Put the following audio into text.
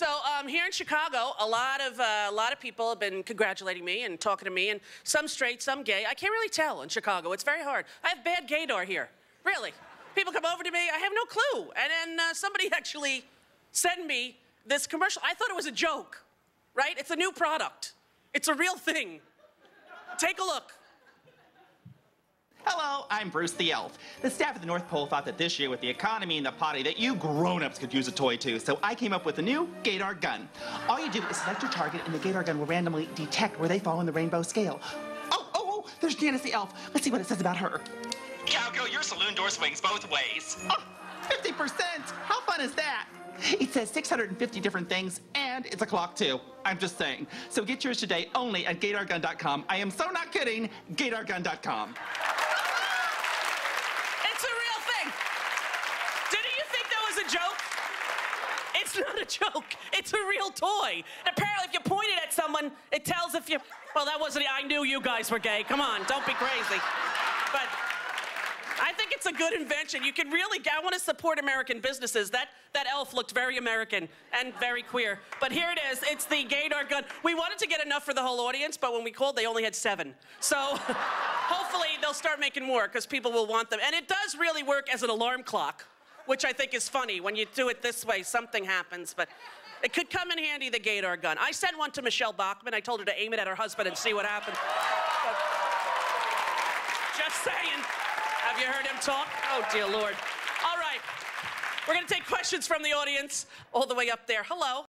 So here in Chicago, a lot of people have been congratulating me and talking to me, and some straight, some gay. I can't really tell in Chicago. It's very hard. I have bad gaydar here, really. People come over to me. I have no clue. And then somebody actually sent me this commercial. I thought it was a joke, right? It's a new product. It's a real thing. Take a look. Hello, I'm Bruce the Elf. The staff at the North Pole thought that this year, with the economy and the potty, that you grown-ups could use a toy too, so I came up with a new Gaydar Gun. All you do is select your target, and the Gaydar Gun will randomly detect where they fall on the rainbow scale. Oh, there's Janice the Elf. Let's see what it says about her. Cowgirl, your saloon door swings both ways. Oh, 50%! How fun is that? It says 650 different things, and it's a clock, too. I'm just saying. So get yours today only at GaydarGun.com. I am so not kidding. GaydarGun.com. It's a real thing. Didn't you think that was a joke? It's not a joke. It's a real toy. And apparently, if you point it at someone, it tells if you... Well, that wasn't... I knew you guys were gay. Come on, don't be crazy. But... I think it's a good invention. You can really, I want to support American businesses. That elf looked very American and very queer. But here it is, it's the Gaydar Gun. We wanted to get enough for the whole audience, but when we called, they only had 7. So hopefully they'll start making more because people will want them. And it does really work as an alarm clock, which I think is funny. When you do it this way, something happens, but it could come in handy, the Gaydar Gun. I sent one to Michelle Bachman. I told her to aim it at her husband and see what happened. But just saying. Have you heard him talk? Oh, dear Lord. All right. We're going to take questions from the audience all the way up there. Hello.